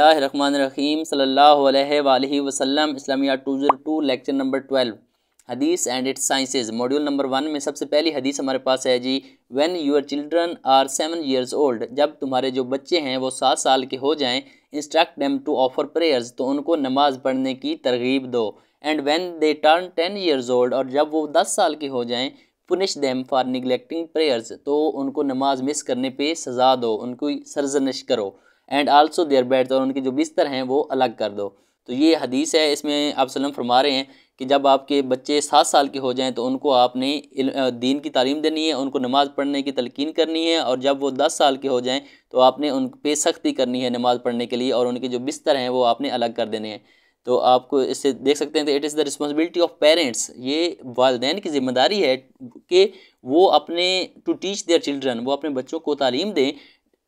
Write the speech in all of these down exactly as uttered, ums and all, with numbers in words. बिस्मिल्लाहिर्रहमानिर्रहीम सल्लल्लाहु अलैहि वसल्लम इस्लामिया two zero two lecture number twelve हदीस and its sciences module number one में सबसे पहली हदीस हमारे पास है जी when your children are seven years old, जब तुम्हारे जो बच्चे हैं वो सात साल के हो जाएं instruct them to offer prayers, तो उनको नमाज पढ़ने की तरगीब दो। And when they turn ten years old, और जब वो दस साल के हो जाएं punish them for neglecting prayers, तो उनको नमाज मिस करने पे सज़ा दो, उनको सरजनिश करो। एंड आल्सो देयर बेड्स, और उनके जो बिस्तर हैं वो अलग कर दो। तो ये हदीस है, इसमें आप सल्लम फरमा रहे हैं कि जब आपके बच्चे सात साल के हो जाएं तो उनको आपने दीन की तालीम देनी है, उनको नमाज पढ़ने की तलकीन करनी है, और जब वो दस साल के हो जाएं तो आपने उन पे सख्ती करनी है नमाज पढ़ने के लिए, और उनके जो बिस्तर हैं वो आपने अलग कर देने हैं। तो आपको इससे देख सकते हैं, तो it is the responsibility of parents, ये वालिदैन की ज़िम्मेदारी है कि वो अपने टू टीच देयर चिल्ड्रन, वो अपने बच्चों को तालीम दें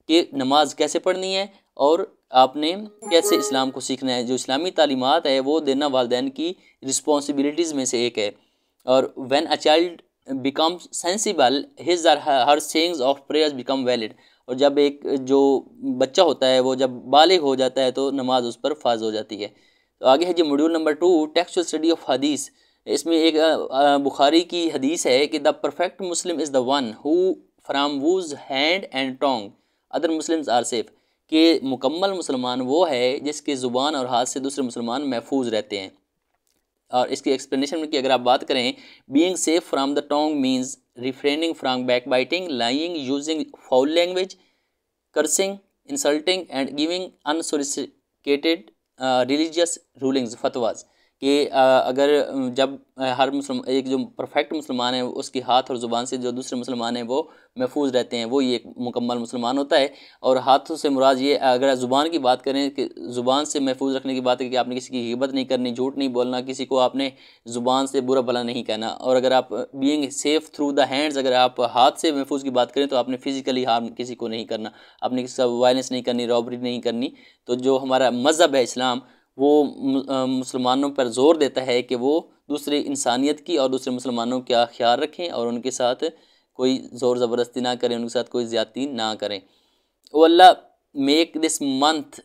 कि नमाज कैसे पढ़नी है और आपने कैसे इस्लाम को सीखना है। जो इस्लामी तालीमात है वो देना वालिदैन की रिस्पॉन्सिबिलिटीज़ में से एक है। और when a child becomes sensible his or her sayings of prayers become valid, और जब एक जो बच्चा होता है वो जब बालिग हो जाता है तो नमाज उस पर फ़र्ज हो जाती है। तो आगे है जी module number two textual study of हदीस। इसमें एक बुखारी की हदीस है कि the perfect Muslim is the one who from whose hand and tongue other Muslims are safe, कि मुकम्मल मुसलमान वो है जिसके ज़ुबान और हाथ से दूसरे मुसलमान महफूज रहते हैं। और इसकी एक्सप्लेनेशन में कि अगर आप बात करें, being safe from the tongue means refraining from backbiting, lying, using foul language, cursing, insulting and giving unsolicited religious rulings fatwas, कि अगर जब हर मुसलमान, एक जो परफेक्ट मुसलमान है उसके हाथ और ज़ुबान से जो दूसरे मुसलमान हैं वो महफूज रहते हैं, वो ये एक मुकम्मल मुसलमान होता है। और हाथों से मुराद ये, अगर ज़ुबान की बात करें कि ज़ुबान से महफूज रखने की बात है कि आपने किसी की हिब्बत नहीं करनी, झूठ नहीं बोलना, किसी को आपने ज़ुबान से बुरा भला नहीं कहना। और अगर आप being safe through the hands, अगर आप हाथ से महफूज की बात करें तो आपने फ़िज़िकली हार्म किसी को नहीं करना, आपने किसी का वायलेंस नहीं करनी, रॉबरी नहीं करनी। तो जो हमारा मज़हब है इस्लाम, वो मुसलमानों पर ज़ोर देता है कि वो दूसरे इंसानियत की और दूसरे मुसलमानों का ख्याल रखें और उनके साथ कोई ज़ोर ज़बरदस्ती ना करें, उनके साथ कोई ज़्यादती ना करें। ओ Allah, make this month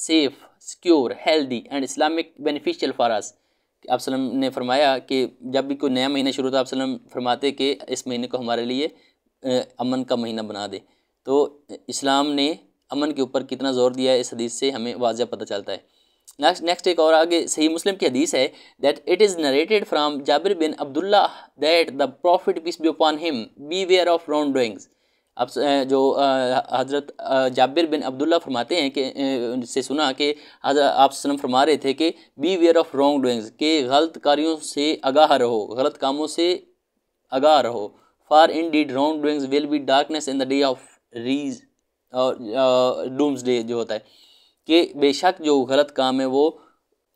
safe, secure, healthy and Islamic beneficial for us. आप सल्लम ने फरमाया कि जब भी कोई नया महीना शुरू होता है आप सल्लम फरमाते कि इस महीने को हमारे लिए अमन का महीना बना दे। तो इस्लाम ने अमन के ऊपर कितना ज़ोर दिया है इस हदीस से हमें वाज़ह पता चलता है। नेक्स्ट नेक्स्ट एक और आगे सही मुस्लिम की हदीस है that it is narrated from Jabir bin Abdullah that the prophet peace be upon him beware of wrong doings. अब जो हज़रत जाबिर बिन अब्दुल्ला फरमाते हैं कि से सुना कि आप सल्लम फरमा रहे थे कि beware of wrong doings, के गलत कारियों से आगाह रहो, गलत कामों से आगाह रहो। For indeed wrong doings will be darkness in the day of रीज और डूम्स डे, जो होता है कि बेशक जो गलत काम है वो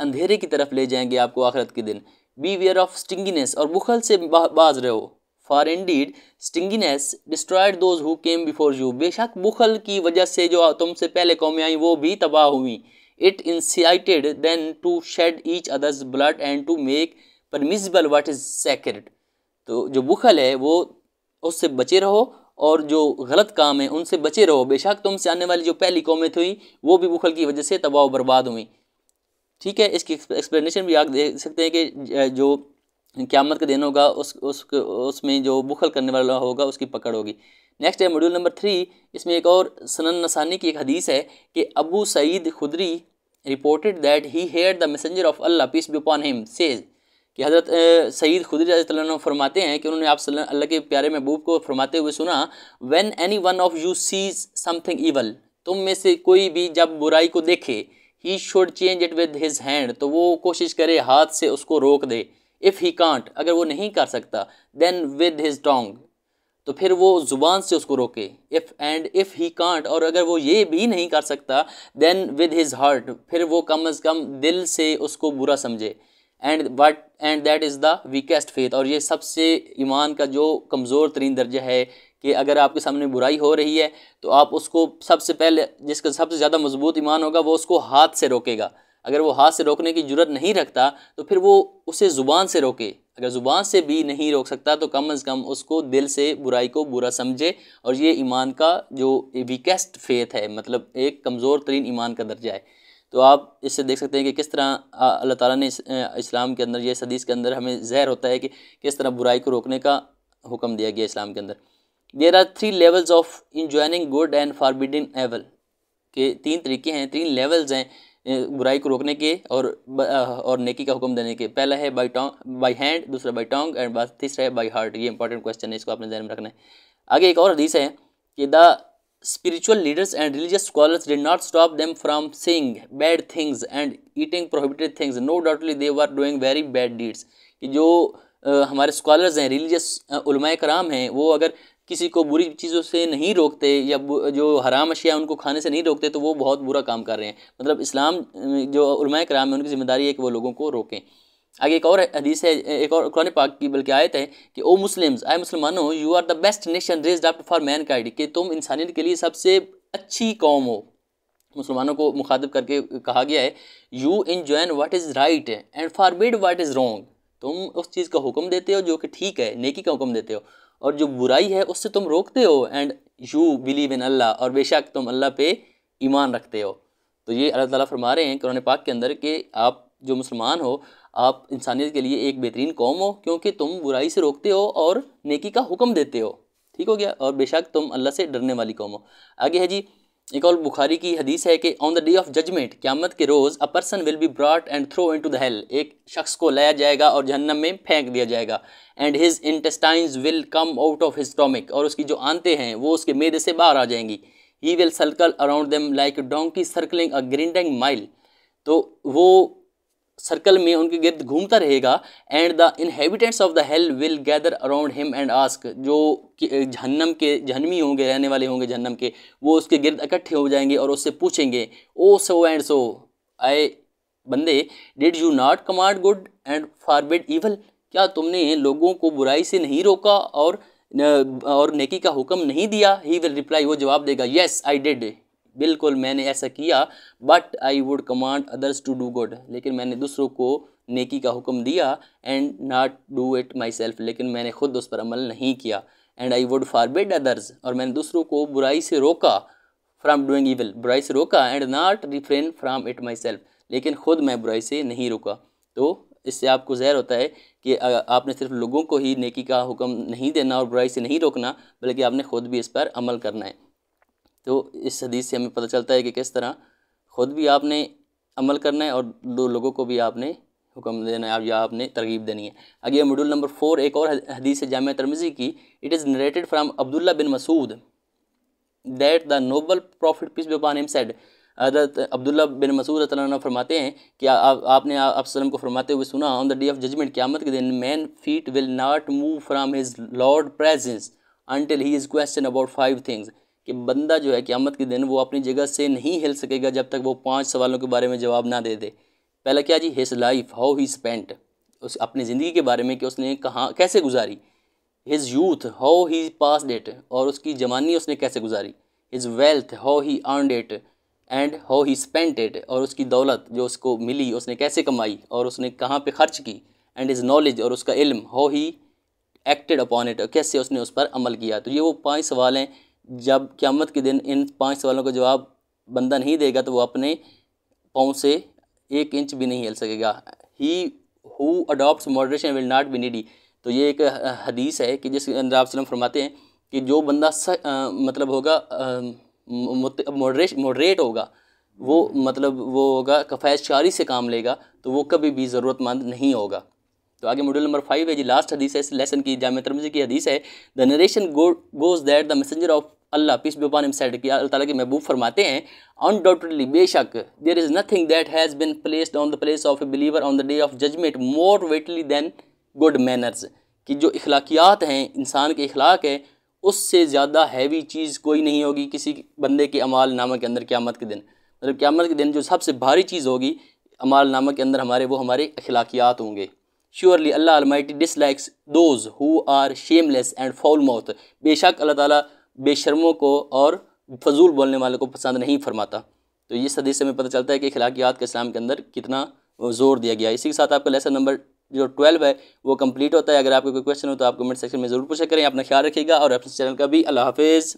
अंधेरे की तरफ ले जाएंगे आपको आखिरत के दिन। बी वेयर ऑफ स्टिंगिनेस, और बुखल से बाज रहो। For indeed stinginess destroyed those who came before you, बेशक बुखल की वजह से जो तुमसे पहले कौमें आई वो भी तबाह हुई। It incited them to shed each others blood and to make permissible what is sacred, तो जो बुखल है वो उससे बचे रहो और जो गलत काम है उनसे बचे रहो, बेशक तुमसे आने वाली जो पहली कौमें थी वो भी बुखल की वजह से तबाह बर्बाद हुई। ठीक है, इसकी एक्सप्लेनेशन भी आप देख सकते हैं कि जो क़यामत का दिन होगा उस उसमें उस जो बुखल करने वाला होगा उसकी पकड़ होगी। नेक्स्ट है मॉड्यूल नंबर थ्री, इसमें एक और सुनन नसाई की एक हदीस है कि Abu Saeed Khudri reported that he heard the messenger of Allah peace be upon him says, कि हज़रत सईद खुदरी रज़ियल्लाहु अन्हु फरमाते हैं कि उन्होंने आप सल्लल्लाहु अलैहि वसल्लम के प्यारे महबूब को फरमाते हुए सुना when any one of you sees something evil, तुम में से कोई भी जब बुराई को देखे he should change it with his hand, तो वो कोशिश करे हाथ से उसको रोक दे। इफ़ ही कांट, अगर वो नहीं कर सकता, देन विद हिज टोंग, तो फिर वो ज़ुबान से उसको रोके। If and if he can't, और अगर वो ये भी नहीं कर सकता, देन विद हिज हार्ट, फिर वो कम अज़ कम दिल से उसको बुरा समझे। And what and that is the weakest faith, और ये सबसे ईमान का जो कमज़ोर तरीन दर्जा है कि अगर आपके सामने बुराई हो रही है तो आप उसको सबसे पहले, जिसका सबसे ज़्यादा मजबूत ईमान होगा वो उसको हाथ से रोकेगा। अगर वो हाथ से रोकने की जरूरत नहीं रखता तो फिर वो उसे ज़ुबान से रोके, अगर ज़ुबान से भी नहीं रोक सकता तो कम अज़ कम उसको दिल से बुराई को बुरा समझे। और ये ईमान का जो वीकेस्ट फेथ है, मतलब एक कमज़ोर तरीन ईमान का दर्जा है। तो आप इससे देख सकते हैं कि किस तरह अल्लाह ताला ने इस, इस्लाम के अंदर ये हदीस के अंदर हमें जहर होता है कि किस तरह बुराई को रोकने का हुक्म दिया गया इस्लाम के अंदर। There are three levels of enjoining good and forbidden evil, के तीन तरीके हैं, तीन लेवल्स हैं बुराई को रोकने के और और नेकी का हुक्म देने के। पहला है बाई टॉन्ग बाई हैंड, दूसरा बाई टॉन्ग एंड बाद तीसरा है बाई हार्ट। ये इंपॉर्टेंट क्वेश्चन है, इसको आपने ध्यान में रखना है। आगे एक और हदीस है कि the spiritual leaders and religious scholars did not stop them from saying bad things and eating prohibited things, no doubtly they were doing very bad deeds. कि जो आ, हमारे स्कॉलर्स हैं, रिलीजियस उलमाए कराम हैं, वो अगर किसी को बुरी चीज़ों से नहीं रोकते या जो हराम अशिया उनको खाने से नहीं रोकते तो वो बहुत बुरा काम कर रहे हैं। मतलब इस्लाम जो उलमाए कराम है उनकी जिम्मेदारी है कि वो लोगों को रोकें। आगे एक और हदीस है, एक और कुरान पाक की बल्कि आयत है कि ओ मुस्लिम्स, आए मुसलमानों, you are the best nation raised up for mankind, कि तुम इंसानियत के लिए सबसे अच्छी कौम हो। मुसलमानों को मुखातब करके कहा गया है, you enjoy what is right and forbid what is wrong, तुम उस चीज़ का हुक्म देते हो जो कि ठीक है, नेकी का हुक्म देते हो, और जो बुराई है उससे तुम रोकते हो, and you believe in Allah, और बेशक तुम अल्लाह पे ईमान रखते हो। तो ये अल्लाह ताला फरमा रहे हैं कुरान पाक के अंदर कि आप जो मुसलमान हो आप इंसानियत के लिए एक बेहतरीन कौम हो, क्योंकि तुम बुराई से रोकते हो और नेकी का हुक्म देते हो। ठीक हो गया, और बेशक तुम अल्लाह से डरने वाली कौम हो। आगे है जी एक और बुखारी की हदीस है कि on the day of judgement, क़यामत के रोज़, a person will be brought and throw into the hell, एक शख्स को लाया जाएगा और जहन्नम में फेंक दिया जाएगा, and his intestines will come out of his stomach, और उसकी जो आंतें हैं वो उसके मेदे से बाहर आ जाएंगी। He will circle around them like donkey circling a grinding mill, तो वो सर्कल में उनके गिर्द घूमता रहेगा। And the inhabitants of the hell will gather around him and ask, जो जहन्नम के जहन्नमी होंगे, रहने वाले होंगे जहन्नम के, वो उसके गिर्द इकट्ठे हो जाएंगे और उससे पूछेंगे, ओ सो एंड सो, आए बंदे, did you not command good and forbid evil, क्या तुमने लोगों को बुराई से नहीं रोका और और नेकी का हुक्म नहीं दिया। ही विल रिप्लाई, वो जवाब देगा, येस आई डिड, बिल्कुल मैंने ऐसा किया, but I would command others to do good, लेकिन मैंने दूसरों को नेकी का हुक्म दिया, and not do it myself, लेकिन मैंने खुद उस पर अमल नहीं किया। And I would forbid others, और मैंने दूसरों को बुराई से रोका, फ्राम डूइंग इविल, बुराई से रोका, and not refrain from it myself, लेकिन खुद मैं बुराई से नहीं रोका। तो इससे आपको ज़हर होता है कि आपने सिर्फ लोगों को ही नेकी का हुक्म नहीं देना और बुराई से नहीं रोकना, बल्कि आपने खुद भी इस पर अमल करना है। तो इस हदीस से हमें पता चलता है कि किस तरह ख़ुद भी आपने अमल करना है और दो लोगों को भी आपने हुक्म देना है या आपने तरगीब देनी है। आगे मॉड्यूल नंबर फोर एक और हदीस है जामिया तिरमिज़ी की। It is narrated from Abdullah bin Masood that the noble prophet peace be upon him said, हज़रत अब्दुल्ला बिन मसूद तआला फरमाते हैं कि आ, आ, आपने आप, आप सल्लम को फरमाते हुए सुना, on the day of judgement, क़यामत के दिन, man feet will not move from his lord presence until he is question about five things, कि बंदा जो है क़यामत के दिन वो अपनी जगह से नहीं हिल सकेगा जब तक वो पांच सवालों के बारे में जवाब ना दे दे। पहला क्या जी, his life, how he spent, उस अपनी ज़िंदगी के बारे में कि उसने कहाँ कैसे गुजारी। His youth, how he passed it, और उसकी जवानी उसने कैसे गुजारी। His wealth, how he earned it and how he spent it, और उसकी दौलत जो उसको मिली उसने कैसे कमाई और उसने कहाँ पर खर्च की। एंड हिज नॉलेज, और उसका इल्म, how he acted upon it, कैसे उसने उस पर अमल किया। तो ये वो पाँच सवाल हैं, जब क़यामत के दिन इन पांच सवालों का जवाब बंदा नहीं देगा तो वो अपने पाँव से एक इंच भी नहीं हिल सकेगा। He who adopts moderation will not be needy, तो ये एक हदीस है कि जिसके अंदर आप सल्लम फरमाते हैं कि जो बंदा स, आ, मतलब होगा मॉडरेट मॉडरेट होगा, वो मतलब वो होगा कफायशारी से काम लेगा, तो वो कभी भी ज़रूरतमंद नहीं होगा। तो आगे मॉड्यूल नंबर फाइव है जी, लास्ट हदीस है इस लेसन की, जामिया तिरमिज़ी की हदीस है। The narration goes that the messenger of Allah peace be upon him said, कि अल्लाह ताला के महबूब फरमाते हैं, अनडाउटेडली, बेशक, there is nothing that has been placed on the place of a believer on the day of judgement more वेटली than good manners, कि जो अखलाकियात हैं, इंसान के अखलाक है, उससे ज़्यादा हैवी चीज़ कोई नहीं होगी किसी बंदे के अमाल नामा के अंदर क़यामत के दिन। मतलब क़यामत के दिन जो सबसे भारी चीज़ होगी अमाल नामा के अंदर हमारे, वो हमारे अखलाकियात होंगे। Surely Allah almighty dislikes those who are shameless and foul mouth, बेशक अल्लाह ताला बेशर्मों को और फजूल बोलने वालों को पसंद नहीं फरमाता। तो ये हदीस से हमें पता चलता है कि अखलाकियात के इस्लाम के अंदर कितना ज़ोर दिया गया है। इसी के साथ आपका लेसन नंबर जो ट्वेल्व है वो कंप्लीट होता है। अगर आपको कोई क्वेश्चन हो तो आप कमेंट सेक्शन में ज़रूर पूछा करें। अपना ख्याल रखिएगा और अपने चैनल का भी। अल्लाह हाफिज़।